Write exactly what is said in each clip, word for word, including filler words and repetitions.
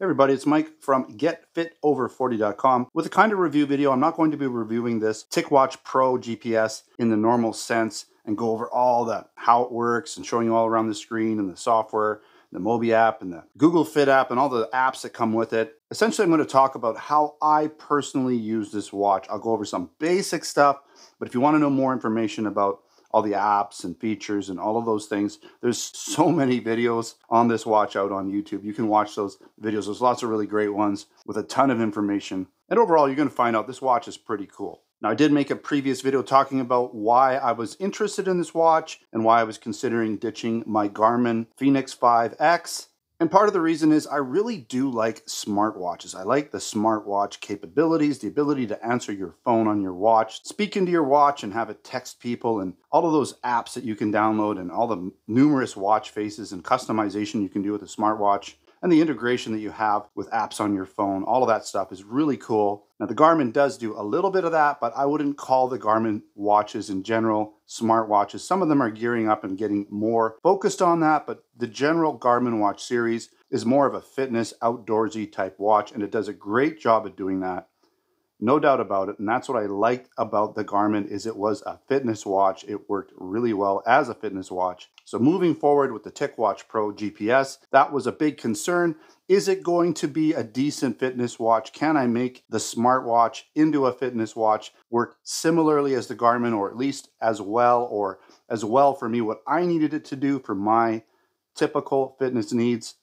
Hey everybody, it's Mike from Get Fit Over forty dot com with a kind of review video. I'm not going to be reviewing this TicWatch Pro G P S in the normal sense and go over all the how it works and showing you all around the screen and the software, the Mobi app and the Google Fit app and all the apps that come with it. Essentially, I'm going to talk about how I personally use this watch. I'll go over some basic stuff, but if you want to know more information about all the apps and features and all of those things. There's so many videos on this watch out on YouTube. You can watch those videos. There's lots of really great ones with a ton of information. And overall, you're gonna find out this watch is pretty cool. Now, I did make a previous video talking about why I was interested in this watch and why I was considering ditching my Garmin Fenix five X. And part of the reason is I really do like smartwatches. I like the smartwatch capabilities, the ability to answer your phone on your watch, speak into your watch and have it text people, and all of those apps that you can download and all the numerous watch faces and customization you can do with a smartwatch and the integration that you have with apps on your phone. All of that stuff is really cool. Now, the Garmin does do a little bit of that, but I wouldn't call the Garmin watches in general smartwatches. Some of them are gearing up and getting more focused on that, but the general Garmin watch series is more of a fitness, outdoorsy type watch, and it does a great job at doing that. No doubt about it, and that's what I liked about the Garmin is it was a fitness watch. It worked really well as a fitness watch. So moving forward with the TicWatch Pro G P S, that was a big concern. Is it going to be a decent fitness watch? Can I make the smartwatch into a fitness watch work similarly as the Garmin, or at least as well, or as well for me, what I needed it to do for my typical fitness needs?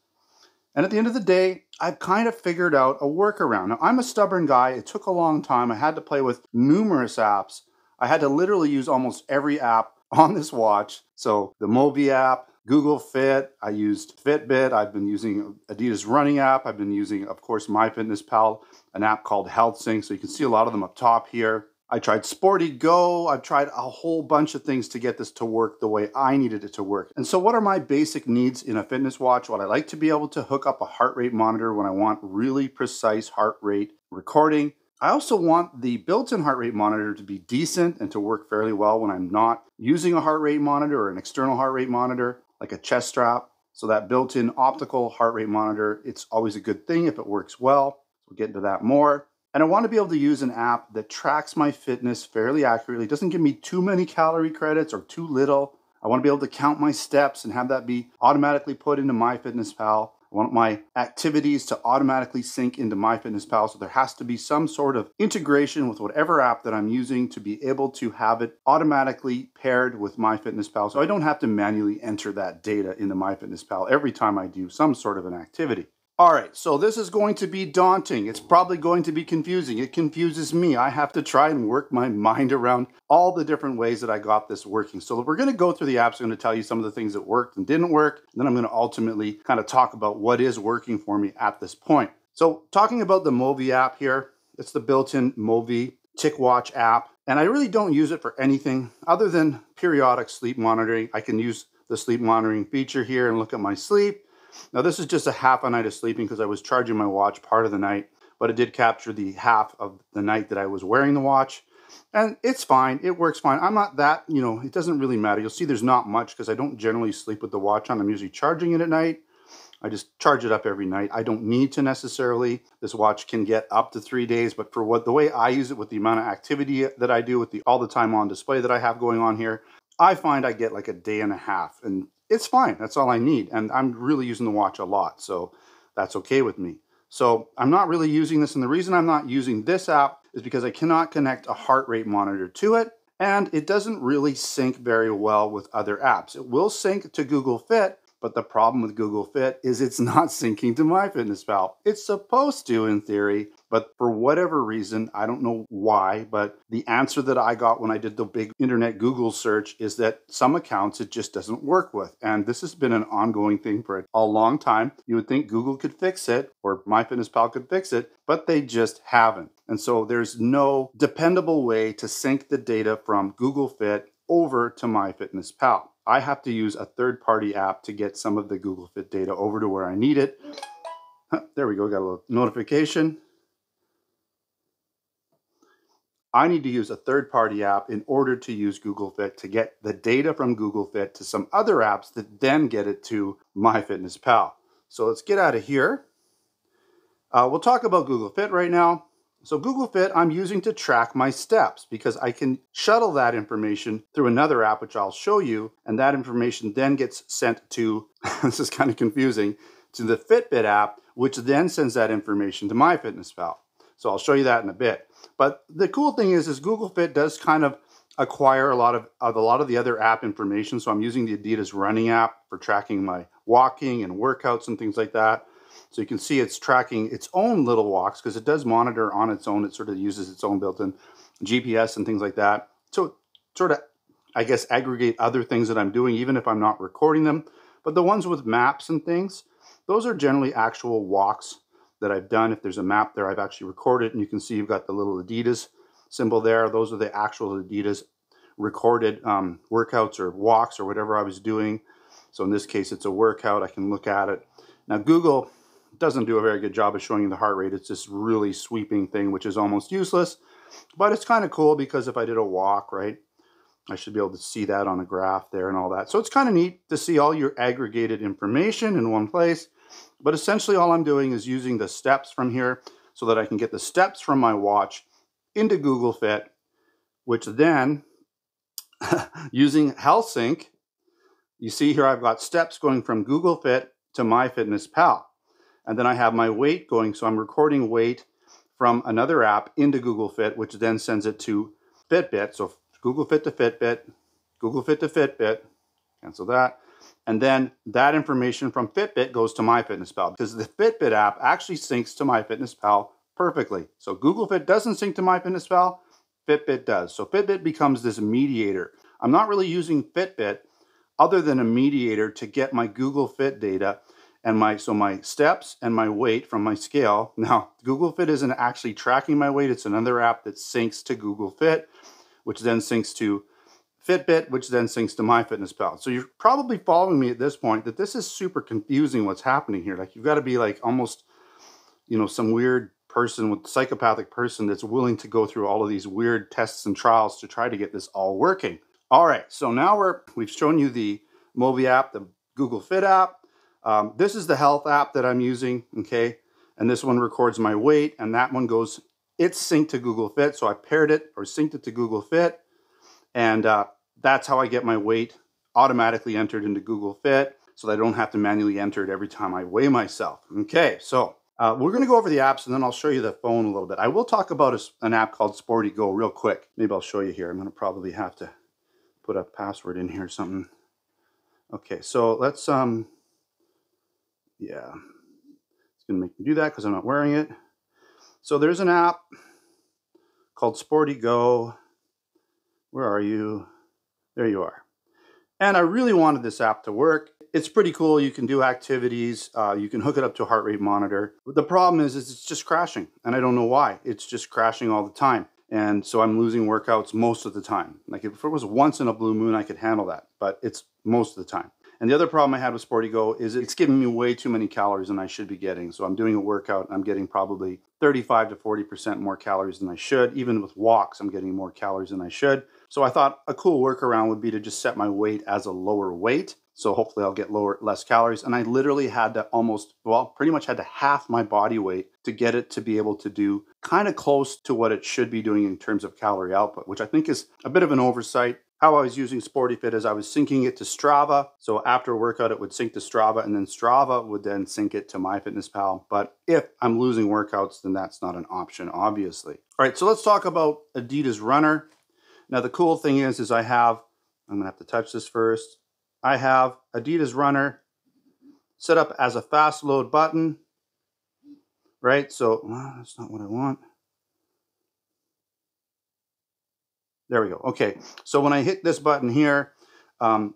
And at the end of the day, I've kind of figured out a workaround. Now, I'm a stubborn guy. It took a long time. I had to play with numerous apps. I had to literally use almost every app on this watch. So the Mobi app, Google Fit, I used Fitbit, I've been using Adidas Running app, I've been using, of course, MyFitnessPal, an app called Health Sync, so you can see a lot of them up top here. I tried SportyGo, I've tried a whole bunch of things to get this to work the way I needed it to work. And so what are my basic needs in a fitness watch? Well, I like to be able to hook up a heart rate monitor when I want really precise heart rate recording. I also want the built-in heart rate monitor to be decent and to work fairly well when I'm not using a heart rate monitor or an external heart rate monitor, like a chest strap. So that built-in optical heart rate monitor, it's always a good thing if it works well. We'll get into that more. And I want to be able to use an app that tracks my fitness fairly accurately, doesn't give me too many calorie credits or too little. I want to be able to count my steps and have that be automatically put into MyFitnessPal. I want my activities to automatically sync into MyFitnessPal, so there has to be some sort of integration with whatever app that I'm using to be able to have it automatically paired with MyFitnessPal, so I don't have to manually enter that data into MyFitnessPal every time I do some sort of an activity. All right, so this is going to be daunting. It's probably going to be confusing. It confuses me. I have to try and work my mind around all the different ways that I got this working. So we're gonna go through the apps. I'm gonna tell you some of the things that worked and didn't work. And then I'm gonna ultimately kind of talk about what is working for me at this point. So talking about the Mobi app here, it's the built-in Mobi TicWatch app. And I really don't use it for anything other than periodic sleep monitoring. I can use the sleep monitoring feature here and look at my sleep. Now, this is just a half a night of sleeping because I was charging my watch part of the night, but it did capture the half of the night that I was wearing the watch. And it's fine. It works fine. I'm not that, you know, it doesn't really matter. You'll see there's not much because I don't generally sleep with the watch on. I'm usually charging it at night. I just charge it up every night. I don't need to necessarily. This watch can get up to three days, but for what the way I use it with the amount of activity that I do with the all the time on display that I have going on here, I find I get like a day and a half, and it's fine. That's all I need. And I'm really using the watch a lot, so that's okay with me. So I'm not really using this. And the reason I'm not using this app is because I cannot connect a heart rate monitor to it. And it doesn't really sync very well with other apps. It will sync to Google Fit, but the problem with Google Fit is it's not syncing to MyFitnessPal. It's supposed to in theory, but for whatever reason, I don't know why, but the answer that I got when I did the big internet Google search is that some accounts it just doesn't work with. And this has been an ongoing thing for a long time. You would think Google could fix it or MyFitnessPal could fix it, but they just haven't. And so there's no dependable way to sync the data from Google Fit over to MyFitnessPal. I have to use a third-party app to get some of the Google Fit data over to where I need it. There we go, got a little notification. I need to use a third-party app in order to use Google Fit to get the data from Google Fit to some other apps that then get it to MyFitnessPal. So let's get out of here. Uh, we'll talk about Google Fit right now. So Google Fit I'm using to track my steps because I can shuttle that information through another app, which I'll show you. And that information then gets sent to, this is kind of confusing, to the Fitbit app, which then sends that information to MyFitnessPal. So I'll show you that in a bit. But the cool thing is, is Google Fit does kind of acquire a lot of, of a lot of the other app information. So I'm using the Adidas Running app for tracking my walking and workouts and things like that. So you can see it's tracking its own little walks because it does monitor on its own. It sort of uses its own built-in G P S and things like that. So sort of, I guess, aggregate other things that I'm doing, even if I'm not recording them. But the ones with maps and things, those are generally actual walks that I've done. If there's a map there, I've actually recorded, and you can see you've got the little Adidas symbol there. Those are the actual Adidas recorded um, workouts or walks or whatever I was doing. So in this case, it's a workout. I can look at it. Now, Google doesn't do a very good job of showing you the heart rate. It's this really sweeping thing, which is almost useless, but it's kind of cool because if I did a walk, right, I should be able to see that on a graph there and all that. So it's kind of neat to see all your aggregated information in one place. But essentially all I'm doing is using the steps from here so that I can get the steps from my watch into Google Fit, which then using Health Sync, you see here I've got steps going from Google Fit to MyFitnessPal. And then I have my weight going, so I'm recording weight from another app into Google Fit, which then sends it to Fitbit. So Google Fit to Fitbit, Google Fit to Fitbit, cancel that. And then that information from Fitbit goes to MyFitnessPal because the Fitbit app actually syncs to MyFitnessPal perfectly. So Google Fit doesn't sync to MyFitnessPal, Fitbit does. So Fitbit becomes this mediator. I'm not really using Fitbit other than a mediator to get my Google Fit data and my, so my steps and my weight from my scale. Now, Google Fit isn't actually tracking my weight. It's another app that syncs to Google Fit, which then syncs to Fitbit, which then syncs to MyFitnessPal. So you're probably following me at this point that this is super confusing what's happening here. Like you've got to be like almost, you know, some weird person with psychopathic person that's willing to go through all of these weird tests and trials to try to get this all working. All right, so now we're, we've shown you the Mobi app, the Google Fit app. Um, this is the health app that I'm using, okay? And this one records my weight, and that one goes, it's synced to Google Fit, so I paired it or synced it to Google Fit, and uh, that's how I get my weight automatically entered into Google Fit, so that I don't have to manually enter it every time I weigh myself. Okay, so uh, we're gonna go over the apps, and then I'll show you the phone a little bit. I will talk about a, an app called SportyGo real quick. Maybe I'll show you here. I'm gonna probably have to put a password in here or something. Okay, so let's... um. Yeah, it's gonna make me do that because I'm not wearing it. So there's an app called SportyGo. Where are you? There you are. And I really wanted this app to work. It's pretty cool. You can do activities. Uh, you can hook it up to a heart rate monitor. But the problem is, is it's just crashing, and I don't know why. It's just crashing all the time. And so I'm losing workouts most of the time. Like if it was once in a blue moon, I could handle that, but it's most of the time. And the other problem I had with SportyGo is it's giving me way too many calories than I should be getting. So I'm doing a workout and I'm getting probably thirty-five to forty percent more calories than I should. Even with walks, I'm getting more calories than I should. So I thought a cool workaround would be to just set my weight as a lower weight. So hopefully I'll get lower, less calories. And I literally had to almost, well, pretty much had to half my body weight to get it to be able to do kind of close to what it should be doing in terms of calorie output, which I think is a bit of an oversight. How I was using SportyFit is I was syncing it to Strava. So after a workout, it would sync to Strava, and then Strava would then sync it to MyFitnessPal. But if I'm losing workouts, then that's not an option, obviously. All right, so let's talk about Adidas Runner. Now, the cool thing is, is I have, I'm gonna have to touch this first. I have Adidas Runner set up as a fast load button, right? So well, that's not what I want. There we go. Okay, so when I hit this button here, um,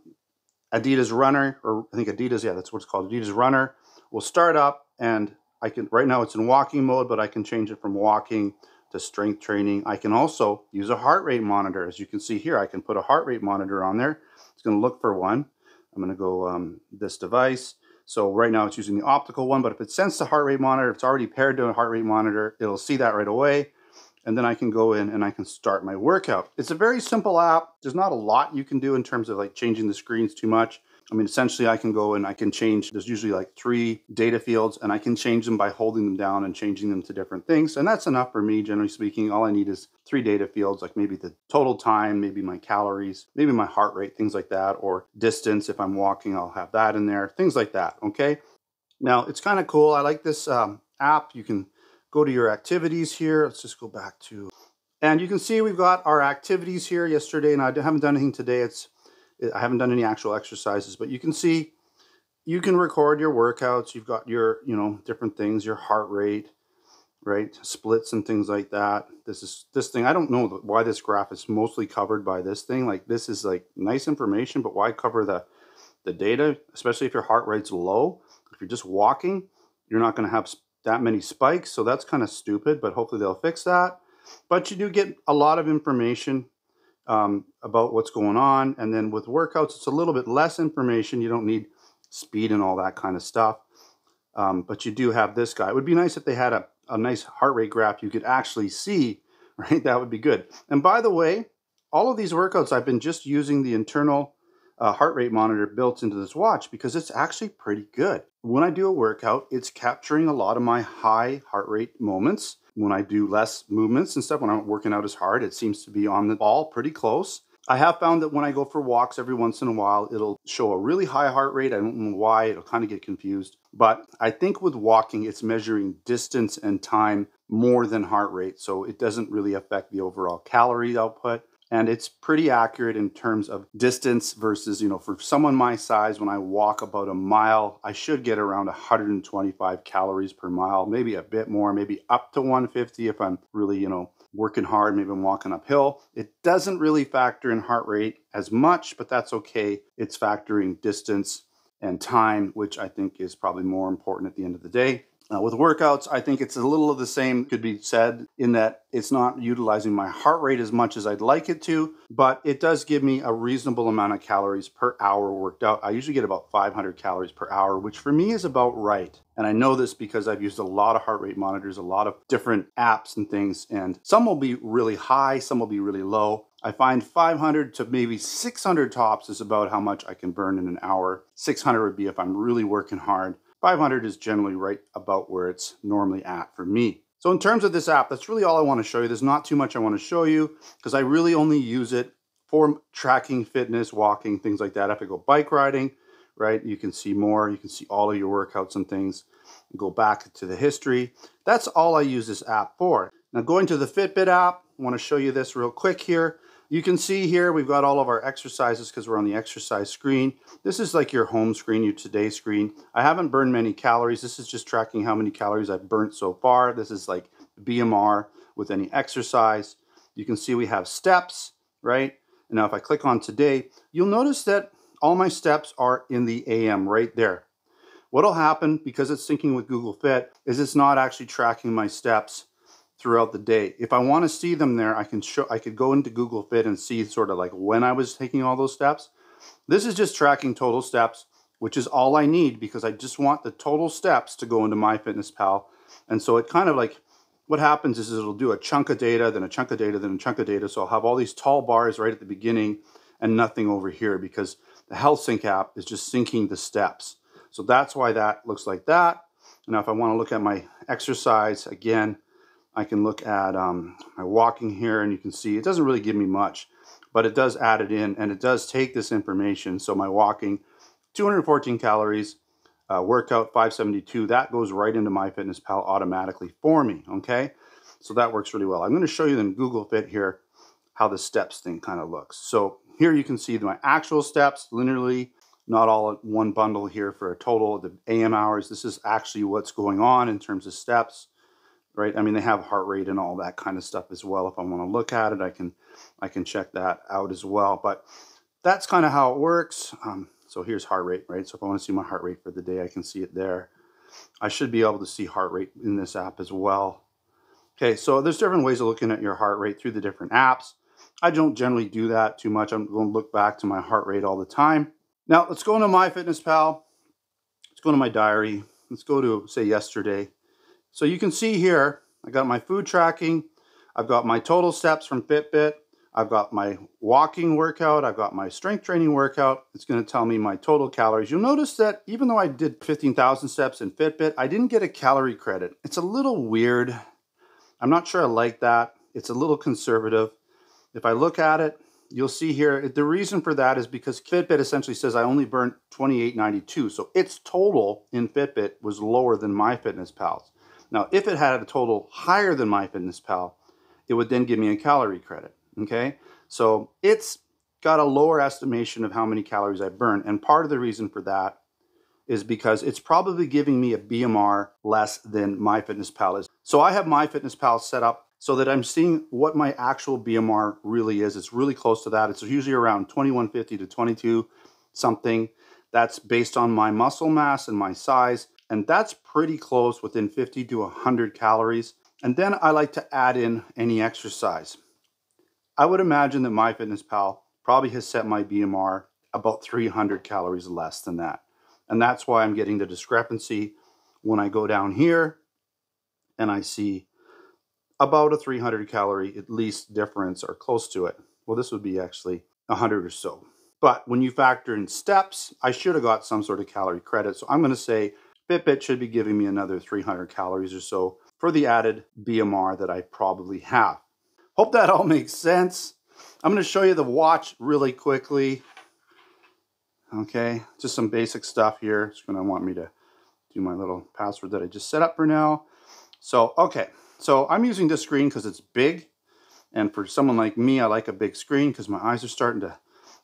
Adidas Runner, or I think Adidas, yeah, that's what it's called, Adidas Runner, will start up, and I can, right now it's in walking mode, but I can change it from walking to strength training. I can also use a heart rate monitor. As you can see here, I can put a heart rate monitor on there. It's gonna look for one. I'm gonna go um, this device. So right now it's using the optical one, but if it sends the heart rate monitor, if it's already paired to a heart rate monitor, it'll see that right away. And then I can go in and I can start my workout. It's a very simple app. There's not a lot you can do in terms of like changing the screens too much. I mean, essentially I can go and I can change, there's usually like three data fields, and I can change them by holding them down and changing them to different things. And that's enough for me, generally speaking. All I need is three data fields, like maybe the total time, maybe my calories, maybe my heart rate, things like that, or distance. If I'm walking, I'll have that in there, things like that, okay? Now, it's kind of cool. I like this um, app. You can go to your activities here. Let's just go back to, and you can see we've got our activities here yesterday, and I haven't done anything today. It's I haven't done any actual exercises, but you can see, you can record your workouts. You've got your, you know, different things, your heart rate, right? Splits and things like that. This is this thing. I don't know why this graph is mostly covered by this thing. Like, this is like nice information, but why cover the, the data, especially if your heart rate's low? If you're just walking, you're not going to have that many spikes. So that's kind of stupid, but hopefully they'll fix that. But you do get a lot of information um, about what's going on. And then with workouts, it's a little bit less information. You don't need speed and all that kind of stuff. Um, but you do have this guy. It would be nice if they had a, a nice heart rate graph you could actually see, right? That would be good. And by the way, all of these workouts, I've been just using the internal uh, heart rate monitor built into this watch because it's actually pretty good. When I do a workout, it's capturing a lot of my high heart rate moments. When I do less movements and stuff, when I'm working out as hard, it seems to be on the ball pretty close. I have found that when I go for walks every once in a while, it'll show a really high heart rate. I don't know why, it'll kind of get confused. But I think with walking, it's measuring distance and time more than heart rate. So it doesn't really affect the overall calorie output. And it's pretty accurate in terms of distance versus, you know, for someone my size, when I walk about a mile, I should get around one hundred twenty-five calories per mile, maybe a bit more, maybe up to one fifty if I'm really, you know, working hard, maybe I'm walking uphill. It doesn't really factor in heart rate as much, but that's okay. It's factoring distance and time, which I think is probably more important at the end of the day. Uh, with workouts, I think it's a little of the same could be said in that it's not utilizing my heart rate as much as I'd like it to, but it does give me a reasonable amount of calories per hour worked out. I usually get about five hundred calories per hour, which for me is about right. And I know this because I've used a lot of heart rate monitors, a lot of different apps and things, and some will be really high, some will be really low. I find five hundred to maybe six hundred tops is about how much I can burn in an hour. six hundred would be if I'm really working hard. five hundred is generally right about where it's normally at for me. So in terms of this app, that's really all I want to show you. There's not too much I want to show you because I really only use it for tracking fitness, walking, things like that. If I go bike riding, right, you can see more. You can see all of your workouts and things. You go back to the history. That's all I use this app for. Now going to the Fitbit app, I want to show you this real quick here. You can see here, we've got all of our exercises because we're on the exercise screen. This is like your home screen, your today screen. I haven't burned many calories. This is just tracking how many calories I've burnt so far. This is like B M R with any exercise. You can see we have steps, right? And now if I click on today, you'll notice that all my steps are in the A M right there. What'll happen, because it's syncing with Google Fit, is it's not actually tracking my steps throughout the day. If I want to see them there, I can show, I could go into Google Fit and see sort of like when I was taking all those steps. This is just tracking total steps, which is all I need because I just want the total steps to go into MyFitnessPal. And so it kind of like, what happens is it'll do a chunk of data, then a chunk of data, then a chunk of data. So I'll have all these tall bars right at the beginning and nothing over here because the Health Sync app is just syncing the steps. So that's why that looks like that. Now, if I want to look at my exercise again, I can look at um, my walking here and you can see it doesn't really give me much, but it does add it in and it does take this information. So my walking, two hundred fourteen calories, uh, workout five seventy-two, that goes right into MyFitnessPal automatically for me, okay? So that works really well. I'm gonna show you in Google Fit here how the steps thing kind of looks. So here you can see my actual steps linearly, not all at one bundle here for a total of the A M hours. This is actually what's going on in terms of steps. Right? I mean, they have heart rate and all that kind of stuff as well. If I want to look at it, I can, I can check that out as well. But that's kind of how it works. Um, so here's heart rate, right? So if I want to see my heart rate for the day, I can see it there. I should be able to see heart rate in this app as well. Okay, so there's different ways of looking at your heart rate through the different apps. I don't generally do that too much. I'm going to look back to my heart rate all the time. Now, let's go into MyFitnessPal. Let's go to my diary. Let's go to, say, yesterday. So you can see here, I got my food tracking. I've got my total steps from Fitbit. I've got my walking workout, I've got my strength training workout. It's gonna tell me my total calories. You'll notice that even though I did fifteen thousand steps in Fitbit, I didn't get a calorie credit. It's a little weird. I'm not sure I like that. It's a little conservative. If I look at it, you'll see here, the reason for that is because Fitbit essentially says I only burned twenty-eight ninety-two. So its total in Fitbit was lower than MyFitnessPal's. Now, if it had a total higher than MyFitnessPal, it would then give me a calorie credit. Okay, so it's got a lower estimation of how many calories I burn. And part of the reason for that is because it's probably giving me a B M R less than MyFitnessPal is. So I have MyFitnessPal set up so that I'm seeing what my actual B M R really is. It's really close to that. It's usually around twenty-one fifty to twenty-two something. That's based on my muscle mass and my size. And that's pretty close, within fifty to one hundred calories. And then I like to add in any exercise. I would imagine that MyFitnessPal probably has set my B M R about three hundred calories less than that. And that's why I'm getting the discrepancy when I go down here and I see about a three hundred calorie at least difference or close to it. Well, this would be actually one hundred or so. But when you factor in steps, I should have got some sort of calorie credit. So I'm going to say Fitbit should be giving me another three hundred calories or so for the added B M R that I probably have. Hope that all makes sense. I'm going to show you the watch really quickly. Okay, just some basic stuff here. It's going to want me to do my little password that I just set up for now. So, okay, so I'm using this screen because it's big. And for someone like me, I like a big screen because my eyes are starting to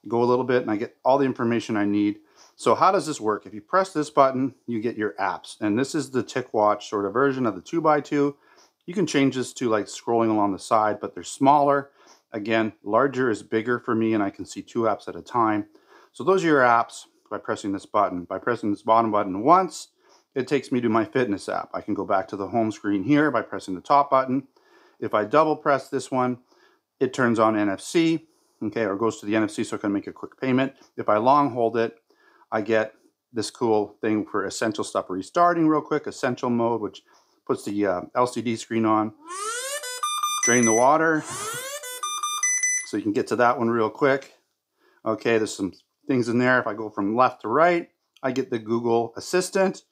go a little bit and I get all the information I need. So how does this work? If you press this button, you get your apps. And this is the TicWatch sort of version of the two by two. You can change this to like scrolling along the side, but they're smaller. Again, larger is bigger for me and I can see two apps at a time. So those are your apps by pressing this button. By pressing this bottom button once, it takes me to my fitness app. I can go back to the home screen here by pressing the top button. If I double press this one, it turns on N F C, okay, or goes to the N F C so I can make a quick payment. If I long hold it, I get this cool thing for essential stuff, restarting real quick, essential mode, which puts the uh, L C D screen on, drain the water, so you can get to that one real quick. Okay, there's some things in there. If I go from left to right, I get the Google Assistant.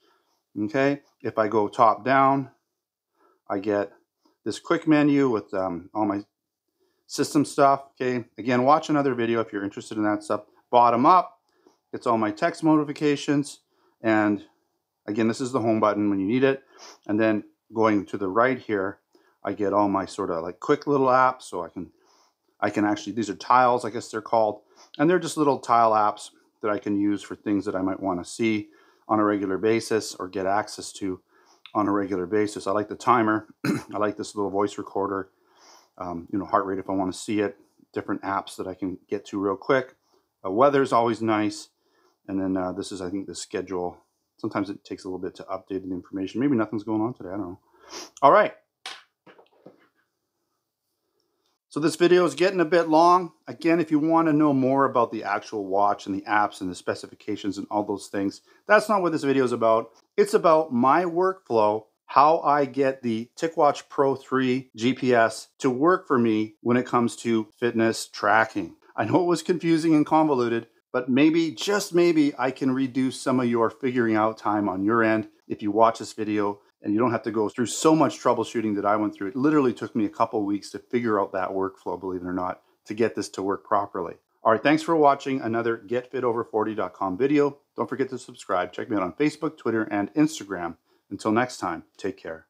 Okay, if I go top down, I get this quick menu with um, all my system stuff. Okay, again, watch another video if you're interested in that stuff. Bottom up, it's all my text notifications, and again, this is the home button when you need it. And then going to the right here, I get all my sort of like quick little apps. So I can, I can actually, these are tiles, I guess they're called. And they're just little tile apps that I can use for things that I might want to see on a regular basis or get access to on a regular basis. I like the timer. I like this little voice recorder, um, you know, heart rate if I want to see it, different apps that I can get to real quick. Uh, weather's always nice. And then uh, this is, I think, the schedule. Sometimes it takes a little bit to update the information. Maybe nothing's going on today, I don't know. All right. So this video is getting a bit long. Again, if you want to know more about the actual watch and the apps and the specifications and all those things, that's not what this video is about. It's about my workflow, how I get the TicWatch Pro three G P S to work for me when it comes to fitness tracking. I know it was confusing and convoluted, but maybe, just maybe, I can reduce some of your figuring out time on your end if you watch this video and you don't have to go through so much troubleshooting that I went through. It literally took me a couple weeks to figure out that workflow, believe it or not, to get this to work properly. All right, thanks for watching another Get Fit Over forty dot com video. Don't forget to subscribe. Check me out on Facebook, Twitter, and Instagram. Until next time, take care.